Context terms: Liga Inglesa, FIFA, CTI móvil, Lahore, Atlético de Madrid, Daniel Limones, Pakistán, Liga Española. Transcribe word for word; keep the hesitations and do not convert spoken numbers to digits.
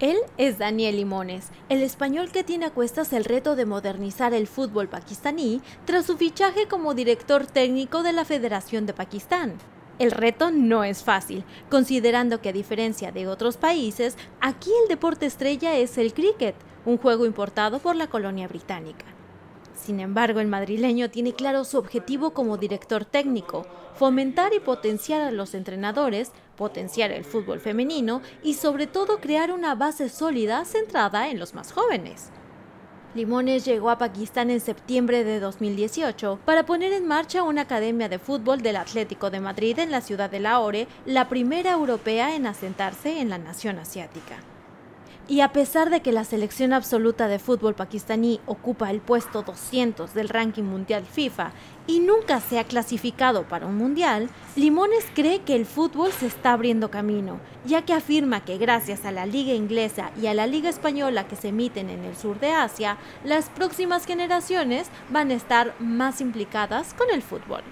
Él es Daniel Limones, el español que tiene a cuestas el reto de modernizar el fútbol pakistaní tras su fichaje como director técnico de la Federación de Pakistán. El reto no es fácil, considerando que a diferencia de otros países, aquí el deporte estrella es el cricket, un juego importado por la colonia británica. Sin embargo, el madrileño tiene claro su objetivo como director técnico: fomentar y potenciar a los entrenadores, potenciar el fútbol femenino y sobre todo crear una base sólida centrada en los más jóvenes. Limones llegó a Pakistán en septiembre de dos mil dieciocho para poner en marcha una academia de fútbol del Atlético de Madrid en la ciudad de Lahore, la primera europea en asentarse en la nación asiática. Y a pesar de que la selección absoluta de fútbol pakistaní ocupa el puesto doscientos del ranking mundial FIFA y nunca se ha clasificado para un mundial, Limones cree que el fútbol se está abriendo camino, ya que afirma que gracias a la Liga Inglesa y a la Liga Española que se emiten en el sur de Asia, las próximas generaciones van a estar más implicadas con el fútbol.